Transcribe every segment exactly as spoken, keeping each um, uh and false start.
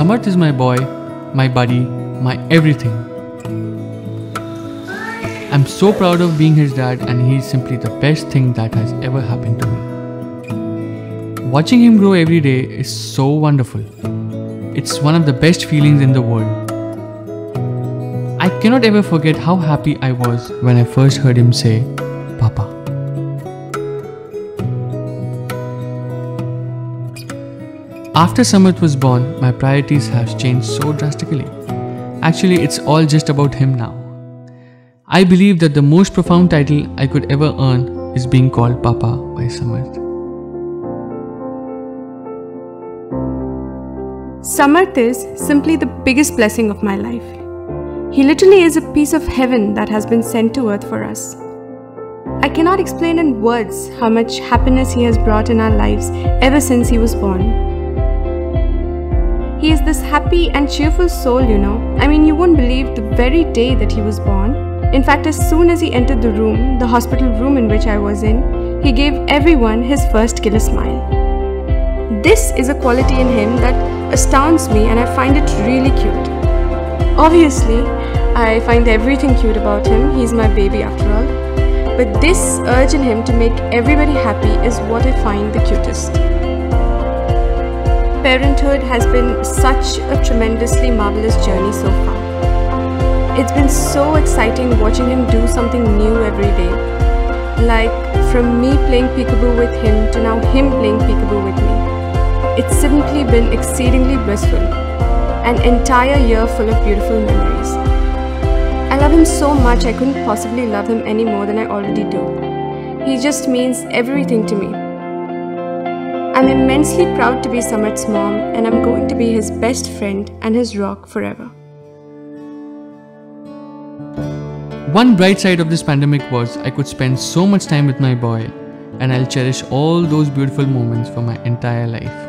Samarth is my boy, my buddy, my everything. I'm so proud of being his dad, and he's simply the best thing that has ever happened to me. Watching him grow every day is so wonderful. It's one of the best feelings in the world. I cannot ever forget how happy I was when I first heard him say, "Papa." After Samarth was born, my priorities have changed so drastically. Actually, it's all just about him now. I believe that the most profound title I could ever earn is being called Papa by Samarth. Samarth is simply the biggest blessing of my life. He literally is a piece of heaven that has been sent to earth for us. I cannot explain in words how much happiness he has brought in our lives ever since he was born. He is this happy and cheerful soul, you know. I mean, you won't believe the very day that he was born. In fact, as soon as he entered the room, the hospital room in which I was in, he gave everyone his first killer smile. This is a quality in him that astounds me, and I find it really cute. Obviously, I find everything cute about him. He's my baby after all. But this urge in him to make everybody happy is what I find the cutest. Parenthood has been such a tremendously marvelous journey so far. It's been so exciting watching him do something new every day. Like from me playing peekaboo with him to now him playing peekaboo with me. It's simply been exceedingly blissful. An entire year full of beautiful memories. I love him so much I couldn't possibly love him any more than I already do. He just means everything to me. I'm immensely proud to be Samarth's mom, and I'm going to be his best friend and his rock forever. One bright side of this pandemic was I could spend so much time with my boy, and I'll cherish all those beautiful moments for my entire life.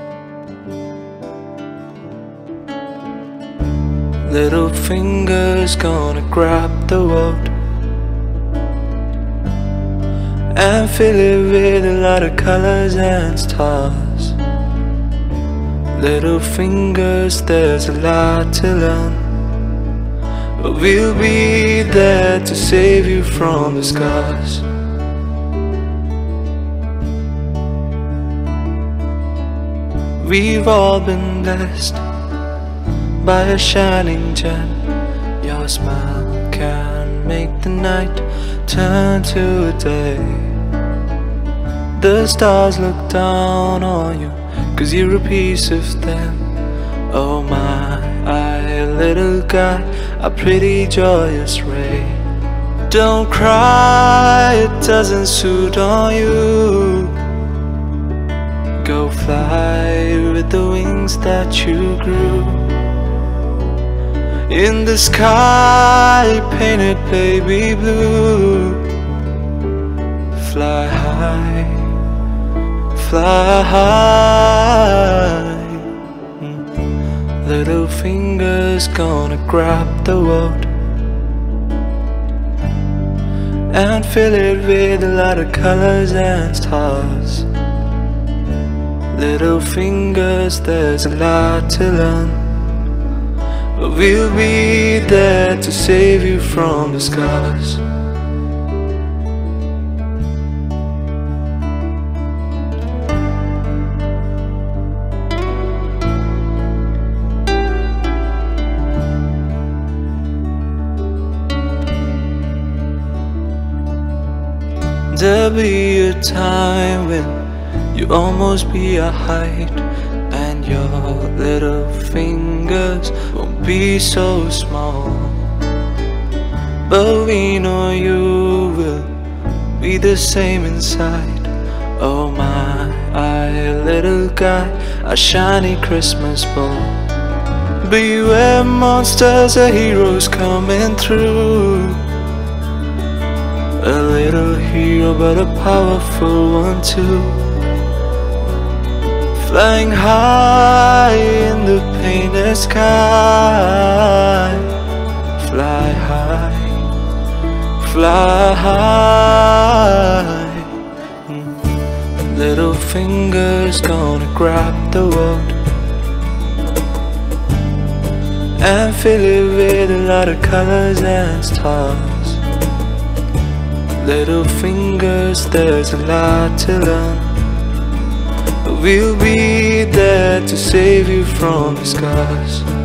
Little fingers gonna grab the world and fill it with a lot of colors and stars. Little fingers, there's a lot to learn, but we'll be there to save you from the scars. We've all been blessed by a shining gem. Your smile can make the night turn to a day. The stars look down on you, 'cause you're a piece of them. Oh my, I, little guy, a pretty joyous ray. Don't cry, it doesn't suit on you. Go fly with the wings that you grew. In the sky, painted baby blue. Fly high, fly high. Little fingers gonna grab the world and fill it with a lot of colors and stars. Little fingers, there's a lot to learn, but we'll be there to save you from the scars. There'll be a time when you almost be a height, and your little fingers won't be so small. But we know you will be the same inside. Oh my, I, little guy, a shiny Christmas ball. Beware monsters, a hero's coming through. A little hero, but a powerful one too. Flying high in the painted sky. Fly high, fly high. Little fingers gonna grab the world and fill it with a lot of colors and stars. Little fingers, there's a lot to learn. We'll be there to save you from the scars.